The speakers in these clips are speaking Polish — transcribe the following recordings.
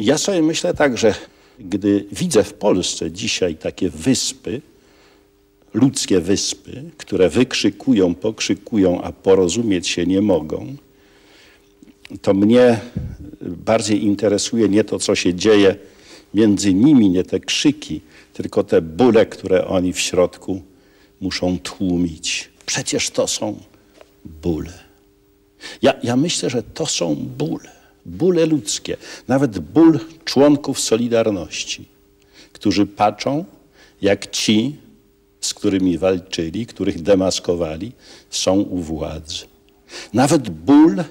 Ja sobie myślę tak, że gdy widzę w Polsce dzisiaj takie wyspy, ludzkie wyspy, które wykrzykują, pokrzykują, a porozumieć się nie mogą, to mnie bardziej interesuje nie to, co się dzieje między nimi, nie te krzyki, tylko te bóle, które oni w środku muszą tłumić. Przecież to są bóle. Ja myślę, że to są bóle. Bóle ludzkie. Nawet ból członków Solidarności, którzy patrzą, jak ci, z którymi walczyli, których demaskowali, są u władzy. Nawet ból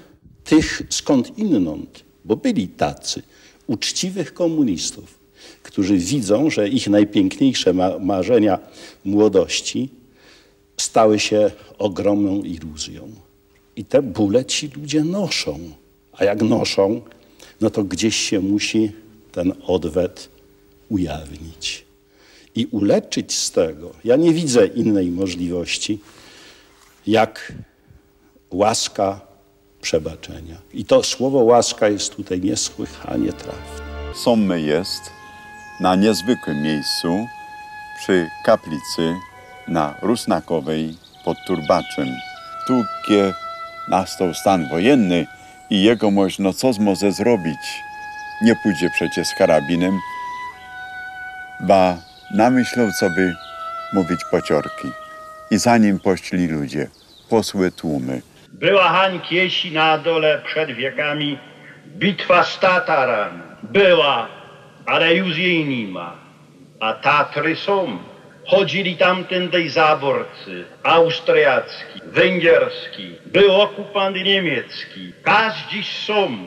tych skądinąd, bo byli tacy, uczciwych komunistów, którzy widzą, że ich najpiękniejsze marzenia młodości stały się ogromną iluzją. I te bóle ci ludzie noszą. A jak noszą, no to gdzieś się musi ten odwet ujawnić i uleczyć z tego. Ja nie widzę innej możliwości, jak łaska przebaczenia. I to słowo łaska jest tutaj niesłychanie trafne. Somme jest na niezwykłym miejscu przy kaplicy na Rusnakowej pod Turbaczem. Tu, gdzie nastał stan wojenny i jegomość, no co może zrobić? Nie pójdzie przecież z karabinem, ba namyślał, co by mówić pociorki. I za nim poszli ludzie, posły tłumy. Była hań Kiesi na dole przed wiekami, bitwa z Tatarami. Była, ale już jej nie ma, a Tatry są. Chodzili tamtędej zaborcy, austriacki, węgierski, był okupant niemiecki. Aż dziś są.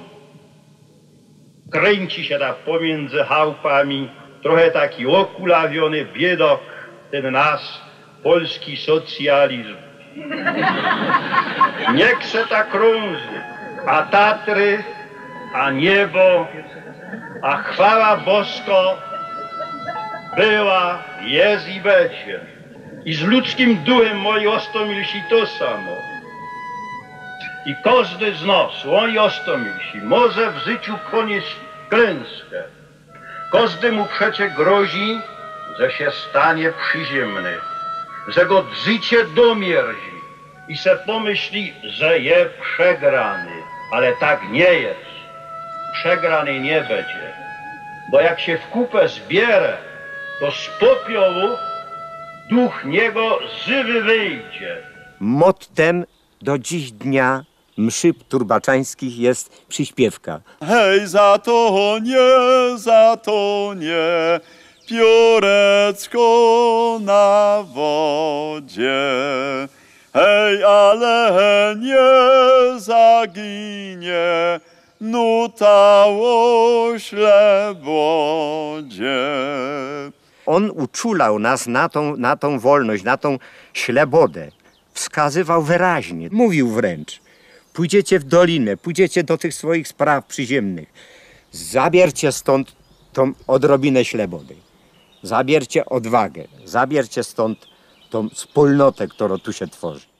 Kręci się tam pomiędzy chałupami trochę taki okulawiony biedok, ten nasz polski socjalizm. Niech se tak krąży, a Tatry, a niebo, a chwała bosko była, jest i będzie. I z ludzkim duchem moi ostomilsi to samo. I każdy z nas, oni ostomilsi, może w życiu ponieść klęskę. Każdy mu przecie grozi, że się stanie przyziemny, że go życie domierzi i se pomyśli, że je przegrany. Ale tak nie jest. Przegrany nie będzie. Bo jak się w kupę zbierę, to z popiołu duch niego żywy wyjdzie. Mottem do dziś dnia mszy turbaczańskich jest przyśpiewka. Hej, za to nie, piórecko na wodzie. Hej, ale nie zaginie, nutało ślebodzie. On uczulał nas na tą wolność, na tą ślebodę. Wskazywał wyraźnie, mówił wręcz. Pójdziecie w dolinę, pójdziecie do tych swoich spraw przyziemnych. Zabierzcie stąd tą odrobinę ślebody. Zabierzcie odwagę, zabierzcie stąd tą wspólnotę, którą tu się tworzy.